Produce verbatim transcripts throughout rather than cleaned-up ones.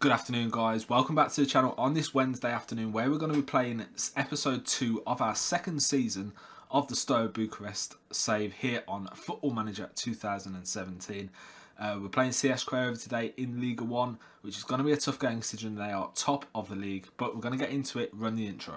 Good afternoon, guys. Welcome back to the channel on this Wednesday afternoon where we're going to be playing episode two of our second season of the Steaua Bucharest save here on Football Manager two thousand seventeen. Uh, we're playing C S Craiova today in Liga one, which is going to be a tough game considering they are top of the league, but we're going to get into it. Run the intro.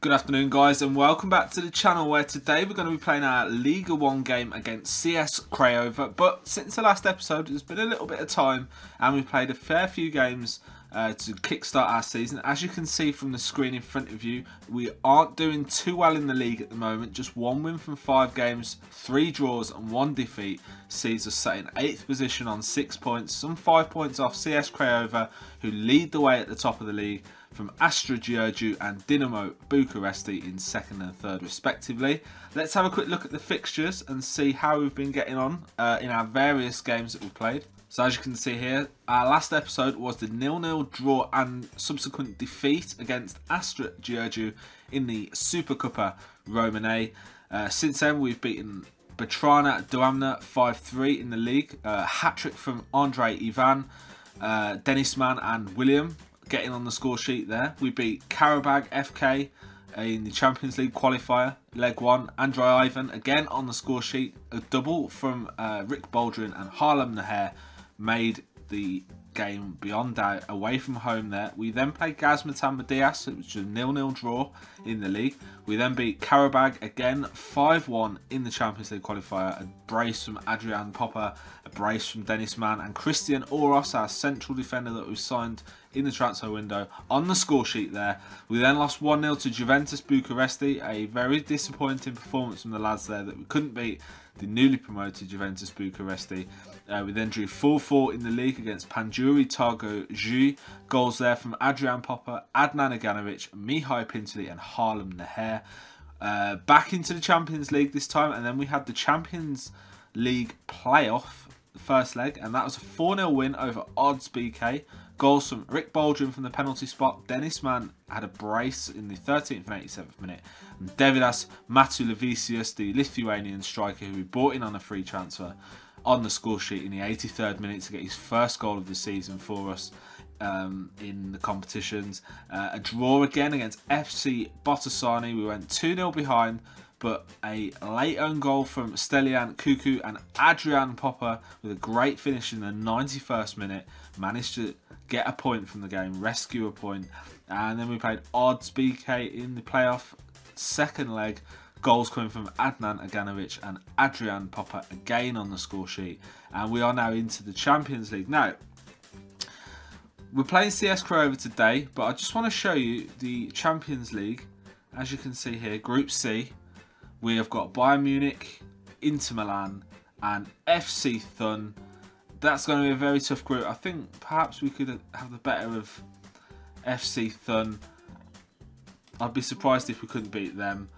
Good afternoon, guys, and welcome back to the channel where today we're going to be playing our Liga one game against C S Craiova. But since the last episode, there's been a little bit of time and we've played a fair few games uh, to kickstart our season. As you can see from the screen in front of you, we aren't doing too well in the league at the moment. Just one win from five games, three draws and one defeat sees us sat in eighth position on six points, some five points off C S Craiova, who lead the way at the top of the league from Astra Giurgiu and Dinamo Bucharesti in second and third respectively. Let's have a quick look at the fixtures and see how we've been getting on uh, in our various games that we've played. So as you can see here, our last episode was the nil nil draw and subsequent defeat against Astra Giurgiu in the Supercoppa Romanae. Uh, since then we've beaten Batrana Doamna five three in the league, a uh, hat-trick from Andrei Ivan, uh, Dennis Mann and William getting on the score sheet there. We beat Karabag F K in the Champions League qualifier, leg one. Andrei Ivan again on the score sheet. A double from uh, Rick Boldrin and Harlem Neher made the game beyond doubt away from home there. We then played Gazmatan Madias, which was a nil nil draw in the league. We then beat Karabag again five one in the Champions League qualifier. A brace from Adrian Popper, a brace from Dennis Mann and Christian Oros, our central defender that we signed in the transfer window, on the score sheet there. We then lost one nil to Juventus Bucharesti, a very disappointing performance from the lads there that we couldn't beat the newly promoted Juventus Bucharesti. Uh, we then drew four four in the league against Panjuri Targo Ju. Goals there from Adrian Popper, Adnan Aganovic, Mihai Pintilie and Harlem Neher. Uh, back into the Champions League this time, and then we had the Champions League playoff, the first leg, and that was a four nil win over Odds B K. Goals from Rick Boldrin from the penalty spot. Dennis Mann had a brace in the thirteenth and eighty-seventh minute. And Deividas Matulevičius, the Lithuanian striker who we bought in on a free transfer, on the score sheet in the eighty-third minute to get his first goal of the season for us um, in the competitions. Uh, a draw again against F C Botošani. We went two nil behind, but a late own goal from Stelian Kuku and Adrian Popa with a great finish in the ninety-first minute managed to get a point from the game, rescue a point. And then we played Odds B K in the playoff second leg. Goals coming from Adnan Aganovic and Adrian Popa again on the score sheet. And we are now into the Champions League. Now, we're playing C S Craiova today, but I just want to show you the Champions League. As you can see here, Group C. We have got Bayern Munich, Inter Milan and F C Thun. That's going to be a very tough group. I think perhaps we could have the better of F C Thun. I'd be surprised if we couldn't beat them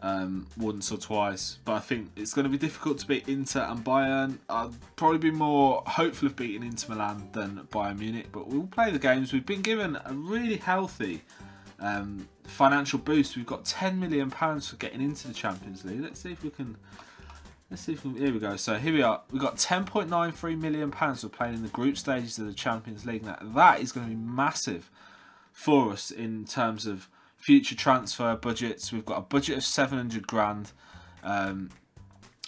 um, once or twice. But I think it's going to be difficult to beat Inter and Bayern. I'd probably be more hopeful of beating Inter Milan than Bayern Munich. But we'll play the games. We've been given a really healthy Um, financial boost. We've got ten million pounds for getting into the Champions League. Let's see if we can. Let's see if we can, here we go. So here we are. We've got ten point nine three million pounds for playing in the group stages of the Champions League. Now that is going to be massive for us in terms of future transfer budgets. We've got a budget of seven hundred grand. Um,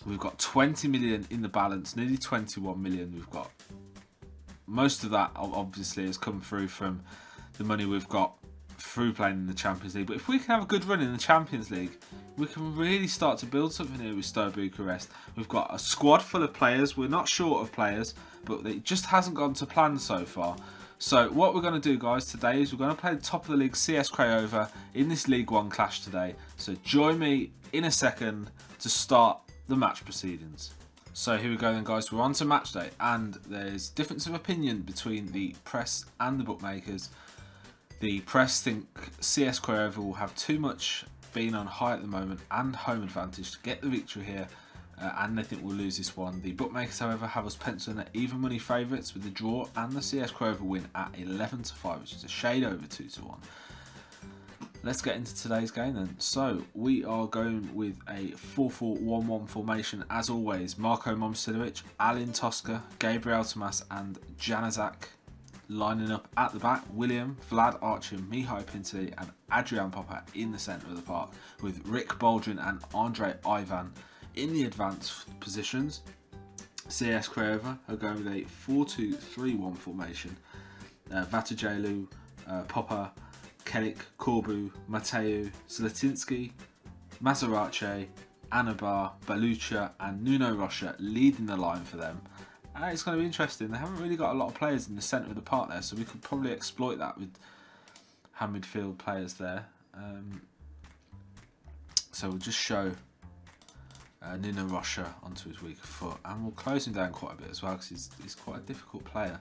we've got twenty million in the balance, nearly twenty-one million. We've got most of that obviously has come through from the money we've got through playing in the Champions League. But if we can have a good run in the Champions League, we can really start to build something here with Steaua Bucharest. We've got a squad full of players. We're not short of players, but it just hasn't gone to plan so far. So what we're going to do, guys, today is we're going to play the top of the league C S Craiova in this League One clash today. So join me in a second to start the match proceedings. So here we go then, guys. We're on to match day, and there's difference of opinion between the press and the bookmakers. The press think C S Craiova will have too much being on high at the moment and home advantage to get the victory here, uh, and they think we'll lose this one. The bookmakers, however, have us penciling at even money favourites with the draw and the C S Craiova win at eleven to five, which is a shade over two to one. Let's get into today's game then. So we are going with a four four one one formation as always. Marco Momčilović, Alin Tosca, Gabriel Tamaș and Janazak lining up at the back. William, Vlad Archim, Mihai Pintilie and Adrian Popa in the centre of the park, with Rick Boldrin and Andrei Ivan in the advanced positions. C S Craiova are going with a four two three one formation. Uh, Vatajelu, uh, Popa, Kellic, Corbu, Mateu, Zlatinski, Mazarace, Anabar, Bălucă and Nuno Rocha leading the line for them. And it's going to be interesting. They haven't really got a lot of players in the centre of the park there, so we could probably exploit that with our midfield players there. Um, so we'll just show uh, Nuno Rocha onto his weaker foot, and we'll close him down quite a bit as well, because he's, he's quite a difficult player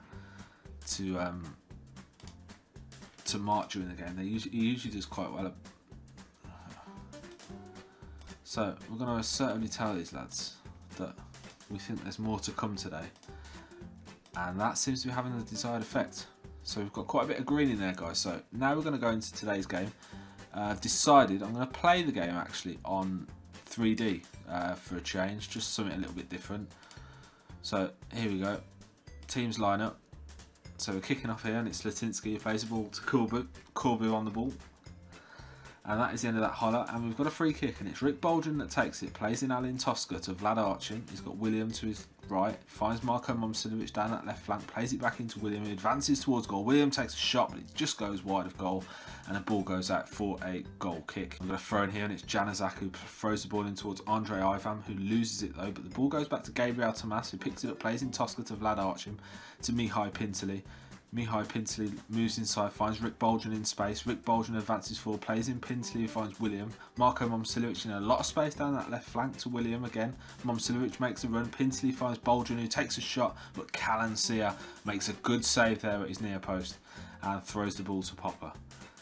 to... Um, to mark during the game. They usually, he usually does quite well. So we're going to certainly tell these lads that we think there's more to come today, and that seems to be having the desired effect. So we've got quite a bit of green in there, guys. So now we're going to go into today's game. Uh, I've decided I'm going to play the game actually on three D uh, for a change, just something a little bit different. So here we go, teams line up. So we're kicking off here, and it's Zlatinski who plays the ball to Corbu, Corbu on the ball. And that is the end of that highlight. And we've got a free kick, and it's Rick Boldrin that takes it. Plays in Alin Tosca to Vlad Archim. He's got William to his right. Finds Marco Momčilović down that left flank. Plays it back into William, who advances towards goal. William takes a shot, but it just goes wide of goal. And the ball goes out for a goal kick. We've got a throw in here, and it's Janazak who throws the ball in towards Andrei Ivan, who loses it though. But the ball goes back to Gabriel Tamaș, who picks it up. Plays in Tosca to Vlad Archim to Mihai Pintilie. Mihai Pintilie moves inside, finds Rick Boldrin in space. Rick Boldrin advances forward, plays in Pintilie, who finds William. Marco Momčilović in a lot of space down that left flank to William again. Momčilović makes a run, Pintilie finds Boldrin, who takes a shot, but Callan Sier makes a good save there at his near post and throws the ball to Popa.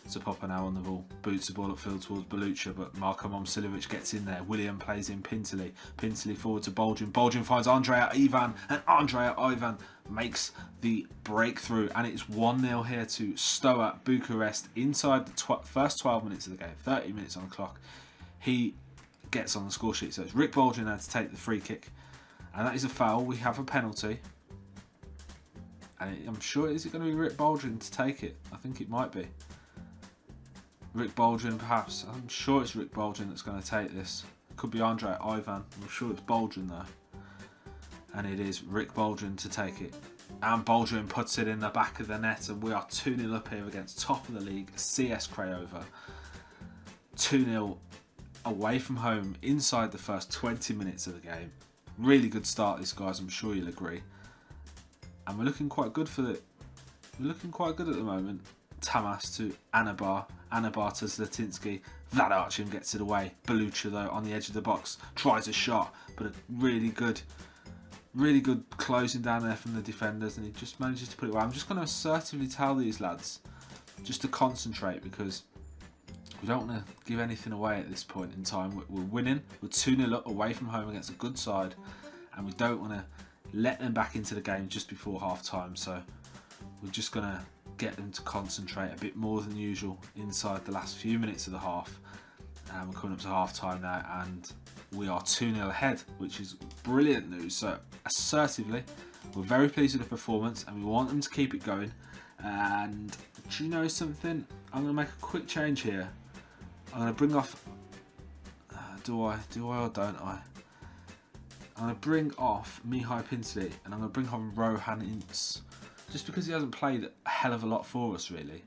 So Popa now on the ball, boots the ball upfield towards Bălucă, but Marco Momčilović gets in there. William plays in Pintilie, Pintilie forward to Boldrin. Boldrin finds Andrei Ivan, and Andrei Ivan makes the breakthrough, and it's one nil here to Steaua Bucharest inside the tw first twelve minutes of the game. thirty minutes on the clock. He gets on the score sheet, so it's Rick Boldrin had to take the free kick, and that is a foul. We have a penalty, and it, I'm sure is it going to be Rick Boldrin to take it? I think it might be. Rick Boldrin, perhaps. I'm sure it's Rick Boldrin that's going to take this. It could be Andrei Ivan. I'm sure it's Boldrin though. And it is Rick Boldrin to take it. And Boldrin puts it in the back of the net. And we are two nil up here against top of the league, C S Craiova. two nil away from home inside the first twenty minutes of the game. Really good start, this, guys. I'm sure you'll agree. And we're looking quite good for the... We're looking quite good at the moment. Tamaș to Anabar, Anabar to Zlatinski, Vlad Archim gets it away. Bălucă though on the edge of the box, tries a shot, but a really good, really good closing down there from the defenders, and he just manages to put it away. I'm just going to assertively tell these lads just to concentrate, because we don't want to give anything away at this point in time. We're winning, we're two nil up away from home against a good side, and we don't want to let them back into the game just before half time, so we're just going to get them to concentrate a bit more than usual inside the last few minutes of the half. And we're coming up to half time now, and we are two nil ahead, which is brilliant news. So assertively, we're very pleased with the performance, and we want them to keep it going. And do you know something? I'm going to make a quick change here. I'm going to bring off uh, do I do I or don't I I'm going to bring off Mihai Pintilie, and I'm going to bring on Rohan Ince, just because he hasn't played a hell of a lot for us really,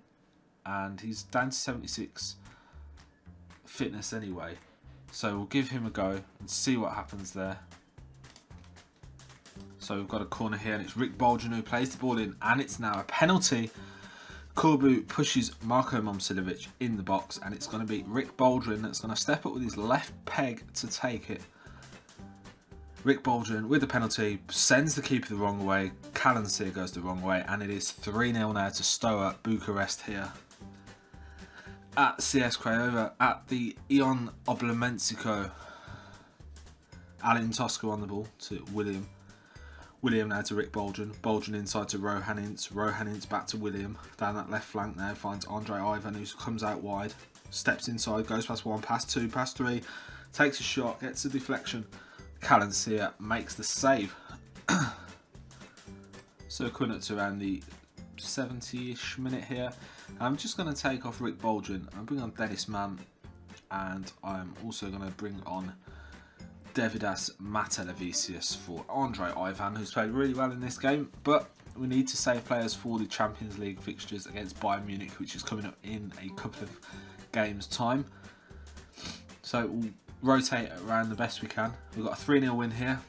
and he's down to seventy-six fitness anyway, so we'll give him a go and see what happens there. So we've got a corner here, and it's Rick Boldrin who plays the ball in, and it's now a penalty. Corbu pushes Marco Momčilović in the box, and it's going to be Rick Boldrin that's going to step up with his left peg to take it. Rick Boldrin with the penalty sends the keeper the wrong way. Callan Sier goes the wrong way, and it is three nil now to Steaua Bucharest here at C S Craiova at the Ion Oblomensico. Alin Tosca on the ball to William. William now to Rick Boldrin, Boldrin inside to Rohan Ince, Rohan Ince back to William, down that left flank now, finds Andrei Ivan who comes out wide, steps inside, goes past one, past two, past three, takes a shot, gets a deflection, Callan Sier makes the save. So coming up to around the seventieth-ish minute here, I'm just going to take off Rick Boldrin and bring on Dennis Mann, and I'm also going to bring on Deividas Matulevičius for Andrei Ivan, who's played really well in this game, but we need to save players for the Champions League fixtures against Bayern Munich, which is coming up in a couple of games time. So we'll rotate around the best we can. We've got a three nil win here.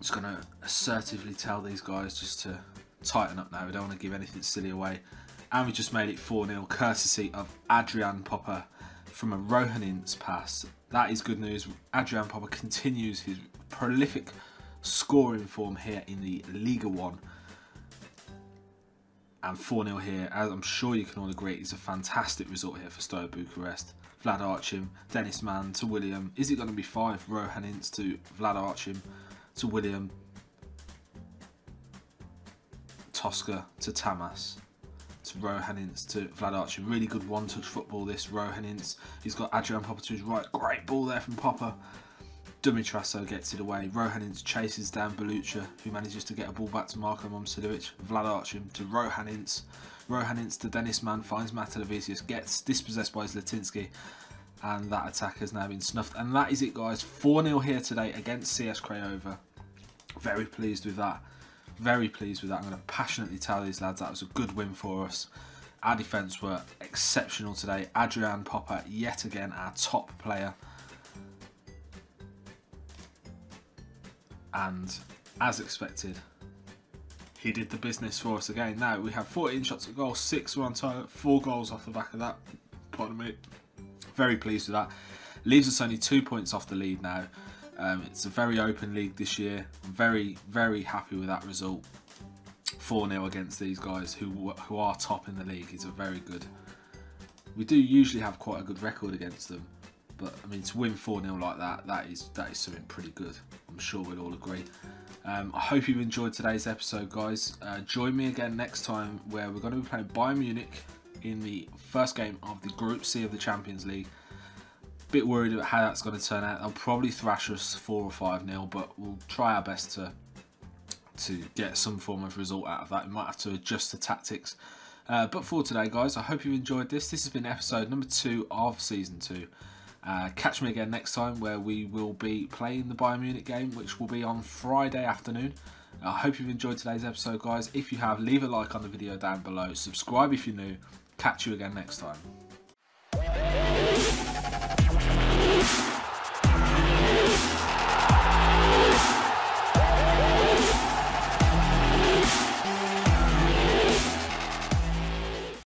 Just going to assertively tell these guys just to tighten up now. We don't want to give anything silly away. And we just made it four nil, courtesy of Adrian Popper from a Rohan Ince pass. That is good news. Adrian Popa continues his prolific scoring form here in the Liga one. And four nil here, as I'm sure you can all agree, is a fantastic result here for Steaua Bucharest. Vlad Archim, Dennis Mann to William. Is it going to be five? Rohan Ince to Vlad Archim to William. Tosca to Tamaș. Rohan Ince to Vlad Archim. Really good one-touch football this, Rohan Ince. He's got Adrian Popper to his right. Great ball there from Popper. Dummy Trasso gets it away. Rohan Ince chases down Bălucă, who manages to get a ball back to Marco Momčilović. Vlad Archim to Rohan Ince. Rohan Ince to Dennis Mann. Finds Matulevičius. Gets dispossessed by Zlatinski. And that attack has now been snuffed. And that is it, guys. four nil here today against C S Craiova. Very pleased with that. Very pleased with that. I'm going to passionately tell these lads that was a good win for us. Our defence were exceptional today. Adrian Popper, yet again, our top player. And as expected, he did the business for us again. Now, we have fourteen shots at goal, six were on target, four goals off the back of that. Pardon me. Very pleased with that. Leaves us only two points off the lead now. Um, it's a very open league this year. I'm very, very happy with that result. four nil against these guys who who are top in the league is a very good. We do usually have quite a good record against them, but I mean to win four nil like that, that is that is something pretty good. I'm sure we'll all agree. Um, I hope you've enjoyed today's episode, guys. Uh, join me again next time where we're going to be playing Bayern Munich in the first game of the Group C of the Champions League. Bit worried about how that's going to turn out. They'll probably thrash us four or five nil, but we'll try our best to to get some form of result out of that. We might have to adjust the tactics. Uh, but for today, guys, I hope you've enjoyed this. This has been episode number two of season two. Uh, catch me again next time where we will be playing the Bayern Munich game, which will be on Friday afternoon. I hope you've enjoyed today's episode, guys. If you have, leave a like on the video down below. Subscribe if you're new. Catch you again next time.